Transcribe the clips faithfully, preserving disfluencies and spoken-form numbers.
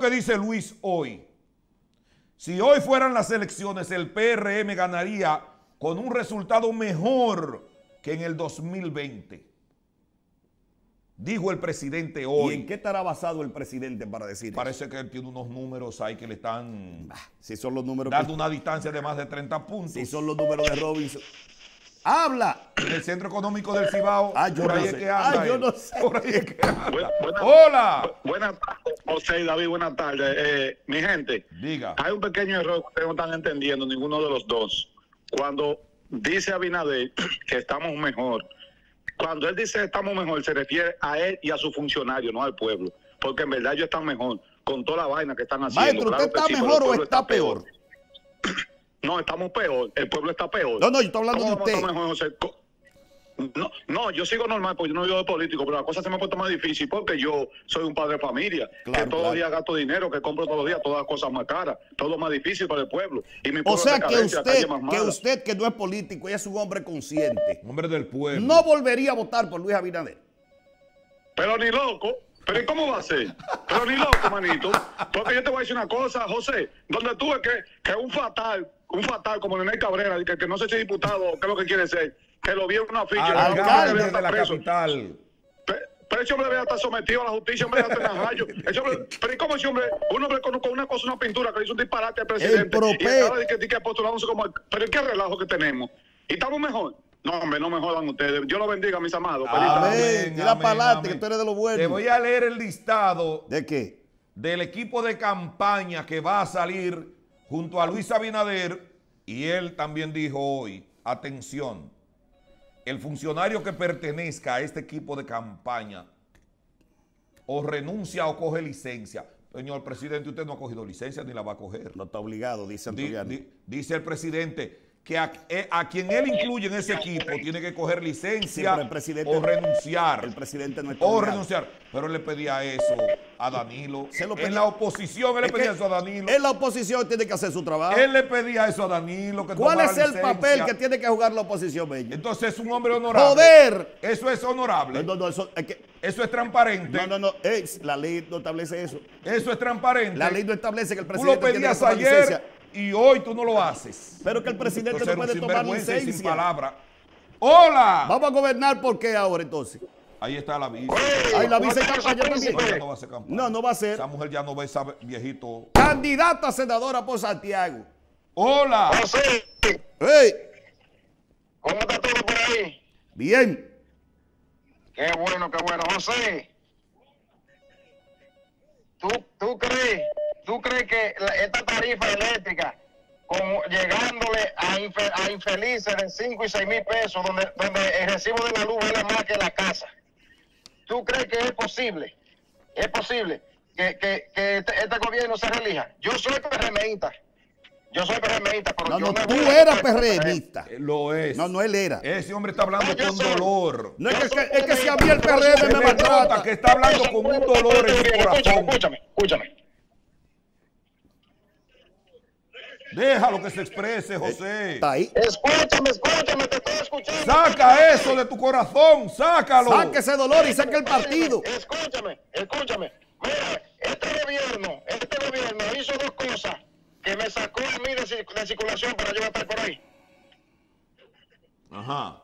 ¿Qué dice Luis hoy? Si hoy fueran las elecciones, el P R M ganaría con un resultado mejor que en el dos mil veinte. Dijo el presidente hoy. ¿Y en qué estará basado el presidente para decir Parece eso? que él tiene unos números ahí que le están bah, si son los números dando que... una distancia de más de treinta puntos. Si son los números de Robinson. ¡Habla! Del Centro Económico del Cibao. Ah, yo por no ahí sé. Es que anda ah, yo él. no sé. Por ahí es que anda. Buena, buena, ¡Hola! Buenas tardes, José y David, buenas tardes. Eh, mi gente, diga. Hay un pequeño error que ustedes no están entendiendo, ninguno de los dos. Cuando dice Abinader que estamos mejor, cuando él dice estamos mejor, se refiere a él y a su funcionario, no al pueblo. Porque en verdad ellos están mejor con toda la vaina que están haciendo. Maestro, ¿usted claro está sí, mejor o está, está peor? peor. No, estamos peor. El pueblo está peor. No, no, yo estoy hablando de usted. Mejor, José? No, no, yo sigo normal porque yo no vivo de político, pero la cosa se me ha puesto más difícil porque yo soy un padre de familia, claro, que todos los claro. días gasto dinero, que compro todos los días todas las cosas más caras, todo más difícil para el pueblo. Y mi pueblo o sea, que usted, que usted que no es político y es un hombre consciente, hombre del pueblo, no volvería a votar por Luis Abinader. Pero ni loco. Pero ¿cómo va a ser? Pero ni loco, manito. Porque yo te voy a decir una cosa, José. Donde tú ves que, que un fatal, un fatal como Nene Cabrera, que, que no sé si es diputado o qué es lo que quiere ser, que lo vio en una ficha. Al alcalde de la preso. capital. Pe, pero ese hombre debe estar sometido a la justicia, hombre, hasta en rayo. Pero ¿y cómo ese hombre? Un hombre con, con una cosa, una pintura, que le hizo un disparate al presidente. El y estaba de que, de que postulándose como... Pero ¿qué relajo que tenemos? ¿Y estamos mejor? No, hombre, no me jodan ustedes. Dios los bendiga, mis amados. Amén. Mira para adelante, que tú eres de lo bueno. Te voy a leer el listado. ¿De qué? Del equipo de campaña que va a salir junto a Luis Abinader. Y él también dijo hoy, atención, el funcionario que pertenezca a este equipo de campaña o renuncia o coge licencia. Señor presidente, usted no ha cogido licencia ni la va a coger. No está obligado, dice Santiago. Di, di, dice el presidente... que a, a quien él incluye en ese equipo tiene que coger licencia sí, o renunciar. El presidente no está O obligado. renunciar. Pero él le pedía eso a Danilo. Se lo pedía. En la oposición él es le pedía eso a Danilo. En la oposición tiene que hacer su trabajo. Él le pedía eso a Danilo. Que ¿Cuál es el licencia. papel que tiene que jugar la oposición, Bello? Entonces es un hombre honorable. ¡Joder! Eso es honorable. No, no, no, eso, es que... eso es transparente. No, no, no. Ey, la ley no establece eso. Eso es transparente. La ley no establece que el presidente Tú lo pedías tiene que ayer. Licencia. Y hoy tú no lo haces. Pero que el presidente entonces, no puede tomar licencia. Sin palabra. ¡Hola! Vamos a gobernar por qué ahora entonces. Ahí está la vice. Ahí la vice campaña también. No, no va a ser campaña. No, no va a ser. Esa mujer ya no va a ser viejito. Candidata a senadora por Santiago. ¡Hola! José. Hey. ¿Cómo está todo por ahí? Bien. Qué bueno, qué bueno. José, ¿Tú, tú crees? ¿Tú crees que esta tarifa eléctrica, como llegándole a, infe, a infelices de cinco y seis mil pesos, donde, donde el recibo de la luz vale más que la casa, ¿tú crees que es posible? ¿Es posible que, que, que este, este gobierno se relija? Yo soy P R Mista. Yo soy P R Mista, pero no, yo no, no tú eras P R Mista. Lo es. No, no, él era. Ese hombre está hablando no, con soy, dolor. No es que, que, es que si a mí el P R M me maltrata, que está hablando con un dolor en su corazón. Escúchame, escúchame. Déjalo que se exprese, José. ¿Está ahí? Escúchame, escúchame, te estoy escuchando. Saca eso de tu corazón, sácalo. Saca ese dolor y saca el partido. Escúchame, escúchame. Mira, este gobierno, este gobierno hizo dos cosas que me sacó a mí de, de circulación para yo estar por ahí. Ajá.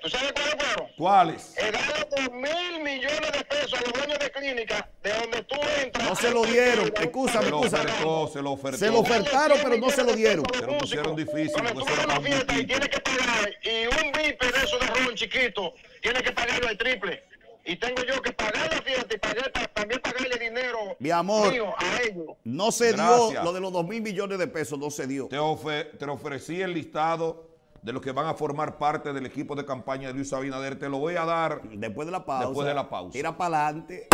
¿Tú sabes cuáles fueron? ¿Cuáles? El dado de mil millones de pesos a los dueños de clínica, de donde tú entras. No se lo dieron, excúsame, excúsame. Se lo ofertaron. Se lo ofertaron, pero no se lo dieron. Se lo pusieron difícil. Cuando tú vas a una fiesta y tienes que pagar, y un bipe de esos de ron chiquito, tienes que pagarlo al triple. Y tengo yo que pagar la fiesta y pagar, también pagarle dinero Mi amor, mío a ellos. No se Gracias. dio, lo de los dos mil millones de pesos no se dio. Te, ofe te ofrecí el listado de los que van a formar parte del equipo de campaña de Luis Abinader. Te lo voy a dar después de la pausa. Después de la pausa. Tira para adelante.